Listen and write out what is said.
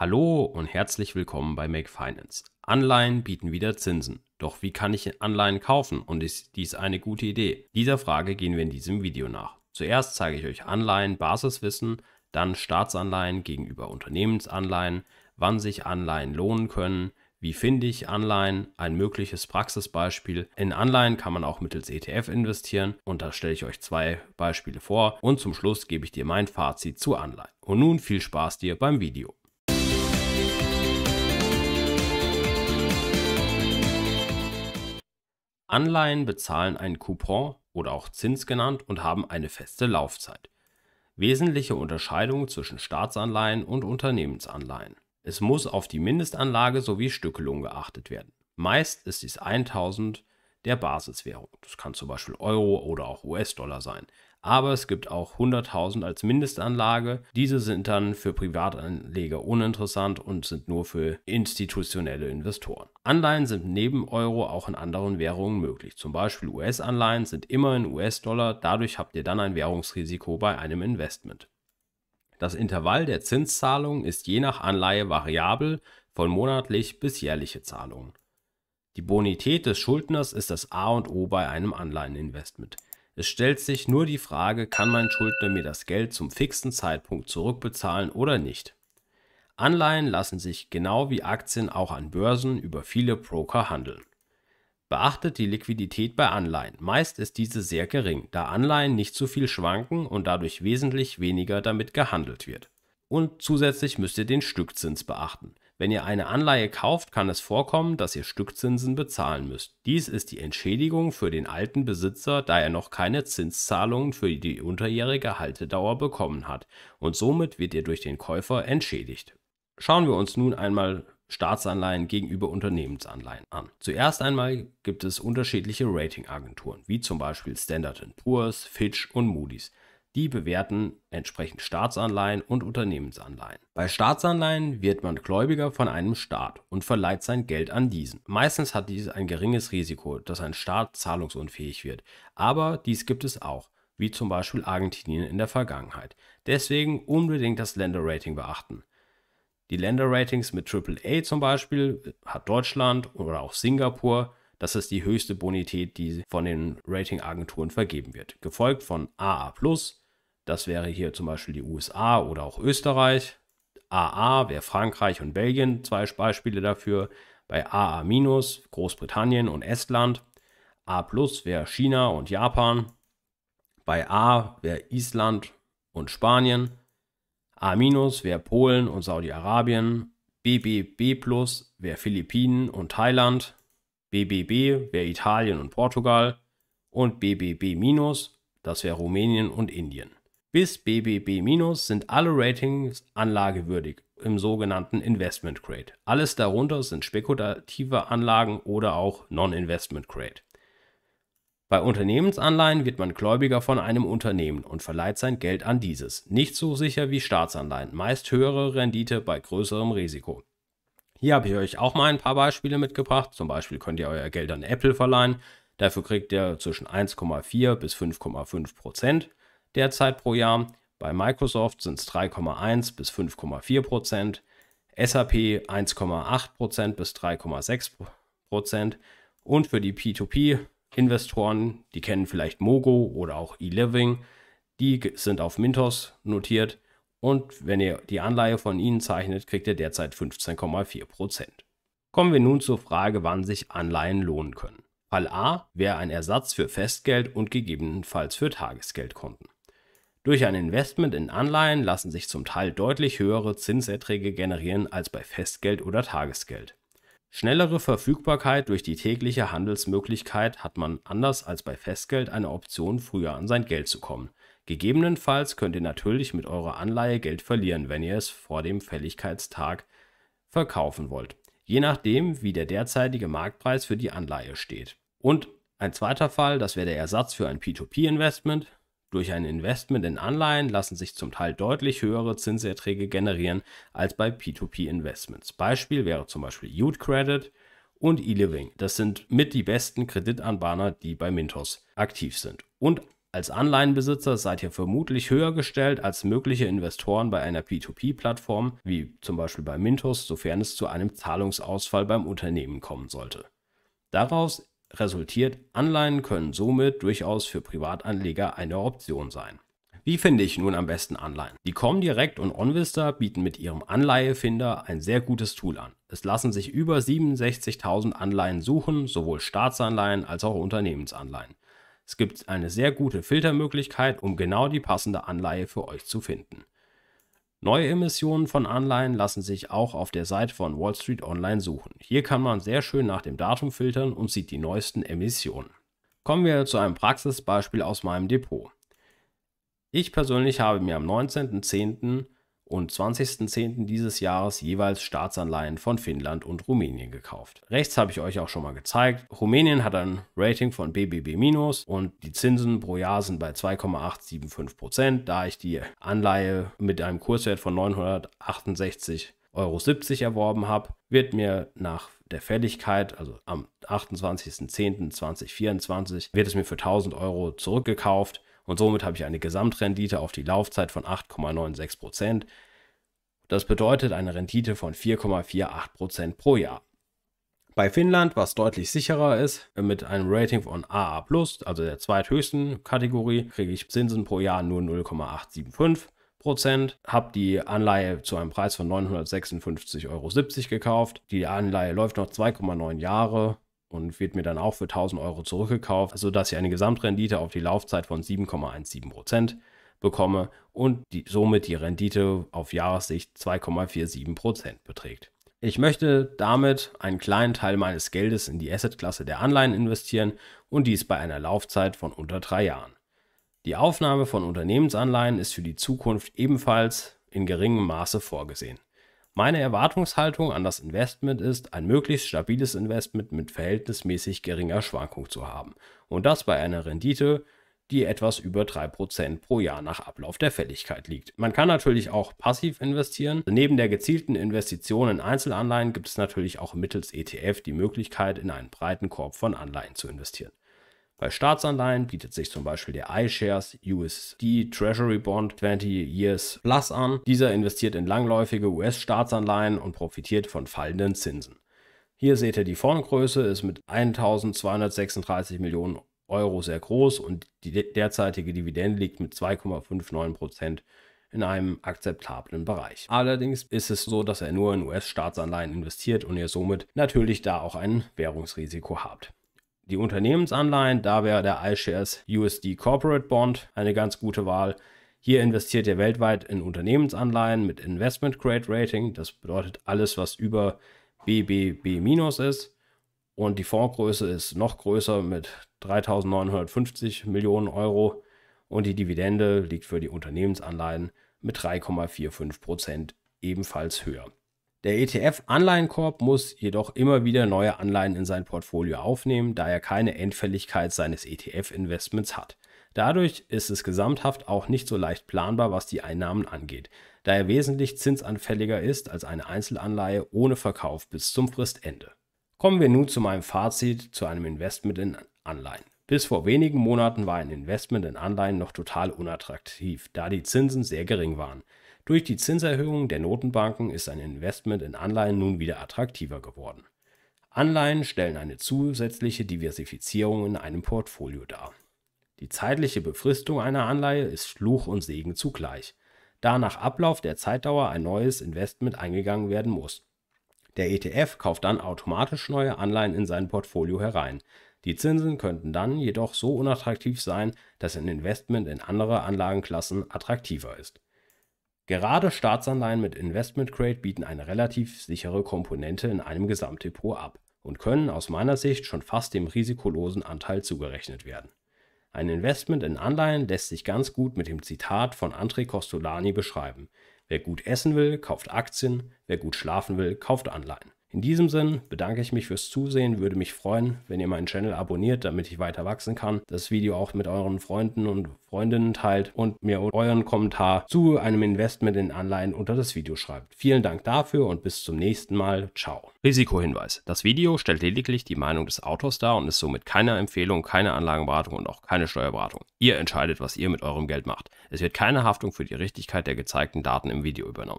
Hallo und herzlich willkommen bei Make Finance. Anleihen bieten wieder Zinsen. Doch wie kann ich Anleihen kaufen und ist dies eine gute Idee? Dieser Frage gehen wir in diesem Video nach. Zuerst zeige ich euch Anleihen, Basiswissen, dann Staatsanleihen gegenüber Unternehmensanleihen, wann sich Anleihen lohnen können, wie finde ich Anleihen, ein mögliches Praxisbeispiel. In Anleihen kann man auch mittels ETF investieren und da stelle ich euch zwei Beispiele vor und zum Schluss gebe ich dir mein Fazit zu Anleihen. Und nun viel Spaß dir beim Video. Anleihen bezahlen einen Coupon oder auch Zins genannt und haben eine feste Laufzeit. Wesentliche Unterscheidung zwischen Staatsanleihen und Unternehmensanleihen. Es muss auf die Mindestanlage sowie Stückelung geachtet werden. Meist ist dies 1000 der Basiswährung. Das kann zum Beispiel Euro oder auch US-Dollar sein. Aber es gibt auch 100.000 als Mindestanlage. Diese sind dann für Privatanleger uninteressant und sind nur für institutionelle Investoren. Anleihen sind neben Euro auch in anderen Währungen möglich. Zum Beispiel US-Anleihen sind immer in US-Dollar. Dadurch habt ihr dann ein Währungsrisiko bei einem Investment. Das Intervall der Zinszahlung ist je nach Anleihe variabel von monatlich bis jährliche Zahlungen. Die Bonität des Schuldners ist das A und O bei einem Anleiheninvestment. Es stellt sich nur die Frage, kann mein Schuldner mir das Geld zum fixen Zeitpunkt zurückbezahlen oder nicht. Anleihen lassen sich genau wie Aktien auch an Börsen über viele Broker handeln. Beachtet die Liquidität bei Anleihen. Meist ist diese sehr gering, da Anleihen nicht so viel schwanken und dadurch wesentlich weniger damit gehandelt wird. Und zusätzlich müsst ihr den Stückzins beachten. Wenn ihr eine Anleihe kauft, kann es vorkommen, dass ihr Stückzinsen bezahlen müsst. Dies ist die Entschädigung für den alten Besitzer, da er noch keine Zinszahlungen für die unterjährige Haltedauer bekommen hat und somit wird er durch den Käufer entschädigt. Schauen wir uns nun einmal Staatsanleihen gegenüber Unternehmensanleihen an. Zuerst einmal gibt es unterschiedliche Ratingagenturen, wie zum Beispiel Standard & Poor's, Fitch und Moody's. Die bewerten entsprechend Staatsanleihen und Unternehmensanleihen. Bei Staatsanleihen wird man Gläubiger von einem Staat und verleiht sein Geld an diesen. Meistens hat dies ein geringes Risiko, dass ein Staat zahlungsunfähig wird. Aber dies gibt es auch, wie zum Beispiel Argentinien in der Vergangenheit. Deswegen unbedingt das Länderrating beachten. Die Länderratings mit AAA zum Beispiel hat Deutschland oder auch Singapur. Das ist die höchste Bonität, die von den Ratingagenturen vergeben wird. Gefolgt von AA+. Das wäre hier zum Beispiel die USA oder auch Österreich. AA wäre Frankreich und Belgien, zwei Beispiele dafür. Bei AA- Großbritannien und Estland. A+ wäre China und Japan. Bei A wäre Island und Spanien. A- wäre Polen und Saudi-Arabien. BBB+ wäre Philippinen und Thailand. BBB wäre Italien und Portugal. Und BBB-, das wäre Rumänien und Indien. Bis BBB- sind alle Ratings anlagewürdig im sogenannten Investment Grade. Alles darunter sind spekulative Anlagen oder auch Non-Investment Grade. Bei Unternehmensanleihen wird man Gläubiger von einem Unternehmen und verleiht sein Geld an dieses. Nicht so sicher wie Staatsanleihen, meist höhere Rendite bei größerem Risiko. Hier habe ich euch auch mal ein paar Beispiele mitgebracht. Zum Beispiel könnt ihr euer Geld an Apple verleihen. Dafür kriegt ihr zwischen 1,4 bis 5,5% derzeit pro Jahr. Bei Microsoft sind es 3,1 bis 5,4%, SAP 1,8% bis 3,6% und für die P2P-Investoren, die kennen vielleicht Mogo oder auch eLiving, die sind auf Mintos notiert. Und wenn ihr die Anleihe von ihnen zeichnet, kriegt ihr derzeit 15,4%. Kommen wir nun zur Frage, wann sich Anleihen lohnen können. Fall A wäre ein Ersatz für Festgeld und gegebenenfalls für Tagesgeldkonten. Durch ein Investment in Anleihen lassen sich zum Teil deutlich höhere Zinserträge generieren als bei Festgeld oder Tagesgeld. Schnellere Verfügbarkeit durch die tägliche Handelsmöglichkeit hat man anders als bei Festgeld eine Option, früher an sein Geld zu kommen. Gegebenenfalls könnt ihr natürlich mit eurer Anleihe Geld verlieren, wenn ihr es vor dem Fälligkeitstag verkaufen wollt. Je nachdem, wie der derzeitige Marktpreis für die Anleihe steht. Und ein zweiter Fall, das wäre der Ersatz für ein P2P-Investment. Durch ein Investment in Anleihen lassen sich zum Teil deutlich höhere Zinserträge generieren als bei P2P-Investments. Beispiel wäre zum Beispiel YouCredit und eLiving. Das sind mit die besten Kreditanbahner, die bei Mintos aktiv sind. Und Als Anleihenbesitzer seid ihr vermutlich höher gestellt als mögliche Investoren bei einer P2P-Plattform, wie zum Beispiel bei Mintos, sofern es zu einem Zahlungsausfall beim Unternehmen kommen sollte. Daraus resultiert, Anleihen können somit durchaus für Privatanleger eine Option sein. Wie finde ich nun am besten Anleihen? Die Comdirect und Onvista bieten mit ihrem Anleihefinder ein sehr gutes Tool an. Es lassen sich über 67.000 Anleihen suchen, sowohl Staatsanleihen als auch Unternehmensanleihen. Es gibt eine sehr gute Filtermöglichkeit, um genau die passende Anleihe für euch zu finden. Neue Emissionen von Anleihen lassen sich auch auf der Seite von Wall Street Online suchen. Hier kann man sehr schön nach dem Datum filtern und sieht die neuesten Emissionen. Kommen wir zu einem Praxisbeispiel aus meinem Depot. Ich persönlich habe mir am 19.10. und 20.10. dieses Jahres jeweils Staatsanleihen von Finnland und Rumänien gekauft. Rechts habe ich euch auch schon mal gezeigt. Rumänien hat ein Rating von BBB- und die Zinsen pro Jahr sind bei 2,875%, da ich die Anleihe mit einem Kurswert von 968,70 € erworben habe, wird mir nach der Fälligkeit, also am 28.10.2024, wird es mir für 1.000 € zurückgekauft. Und somit habe ich eine Gesamtrendite auf die Laufzeit von 8,96%. Das bedeutet eine Rendite von 4,48% pro Jahr. Bei Finnland, was deutlich sicherer ist, mit einem Rating von AA+, also der zweithöchsten Kategorie, kriege ich Zinsen pro Jahr nur 0,875%. Habe die Anleihe zu einem Preis von 956,70 € gekauft. Die Anleihe läuft noch 2,9 Jahre. Und wird mir dann auch für 1.000 € zurückgekauft, sodass ich eine Gesamtrendite auf die Laufzeit von 7,17% bekomme und somit die Rendite auf Jahressicht 2,47% beträgt. Ich möchte damit einen kleinen Teil meines Geldes in die Assetklasse der Anleihen investieren und dies bei einer Laufzeit von unter 3 Jahren. Die Aufnahme von Unternehmensanleihen ist für die Zukunft ebenfalls in geringem Maße vorgesehen. Meine Erwartungshaltung an das Investment ist, ein möglichst stabiles Investment mit verhältnismäßig geringer Schwankung zu haben. Und das bei einer Rendite, die etwas über 3% pro Jahr nach Ablauf der Fälligkeit liegt. Man kann natürlich auch passiv investieren. Neben der gezielten Investition in Einzelanleihen gibt es natürlich auch mittels ETF die Möglichkeit, in einen breiten Korb von Anleihen zu investieren. Bei Staatsanleihen bietet sich zum Beispiel der iShares USD Treasury Bond 20 Years Plus an. Dieser investiert in langläufige US-Staatsanleihen und profitiert von fallenden Zinsen. Hier seht ihr, die Fondsgröße ist mit 1.236 Millionen € sehr groß und die derzeitige Dividende liegt mit 2,59% in einem akzeptablen Bereich. Allerdings ist es so, dass er nur in US-Staatsanleihen investiert und ihr somit natürlich da auch ein Währungsrisiko habt. Die Unternehmensanleihen, da wäre der iShares USD Corporate Bond eine ganz gute Wahl. Hier investiert ihr weltweit in Unternehmensanleihen mit Investment Grade Rating. Das bedeutet alles, was über BBB- ist. Und die Fondsgröße ist noch größer mit 3.950 Millionen €. Und die Dividende liegt für die Unternehmensanleihen mit 3,45% ebenfalls höher. Der ETF-Anleihenkorb muss jedoch immer wieder neue Anleihen in sein Portfolio aufnehmen, da er keine Endfälligkeit seines ETF-Investments hat. Dadurch ist es gesamthaft auch nicht so leicht planbar, was die Einnahmen angeht, da er wesentlich zinsanfälliger ist als eine Einzelanleihe ohne Verkauf bis zum Fristende. Kommen wir nun zu meinem Fazit zu einem Investment in Anleihen. Bis vor wenigen Monaten war ein Investment in Anleihen noch total unattraktiv, da die Zinsen sehr gering waren. Durch die Zinserhöhung der Notenbanken ist ein Investment in Anleihen nun wieder attraktiver geworden. Anleihen stellen eine zusätzliche Diversifizierung in einem Portfolio dar. Die zeitliche Befristung einer Anleihe ist Fluch und Segen zugleich, da nach Ablauf der Zeitdauer ein neues Investment eingegangen werden muss. Der ETF kauft dann automatisch neue Anleihen in sein Portfolio herein. Die Zinsen könnten dann jedoch so unattraktiv sein, dass ein Investment in andere Anlagenklassen attraktiver ist. Gerade Staatsanleihen mit Investment Grade bieten eine relativ sichere Komponente in einem Gesamtdepot ab und können aus meiner Sicht schon fast dem risikolosen Anteil zugerechnet werden. Ein Investment in Anleihen lässt sich ganz gut mit dem Zitat von André Costolani beschreiben: Wer gut essen will, kauft Aktien, wer gut schlafen will, kauft Anleihen. In diesem Sinn bedanke ich mich fürs Zusehen, würde mich freuen, wenn ihr meinen Channel abonniert, damit ich weiter wachsen kann, das Video auch mit euren Freunden und Freundinnen teilt und mir euren Kommentar zu einem Investment in Anleihen unter das Video schreibt. Vielen Dank dafür und bis zum nächsten Mal. Ciao. Risikohinweis. Das Video stellt lediglich die Meinung des Autors dar und ist somit keine Empfehlung, keine Anlageberatung und auch keine Steuerberatung. Ihr entscheidet, was ihr mit eurem Geld macht. Es wird keine Haftung für die Richtigkeit der gezeigten Daten im Video übernommen.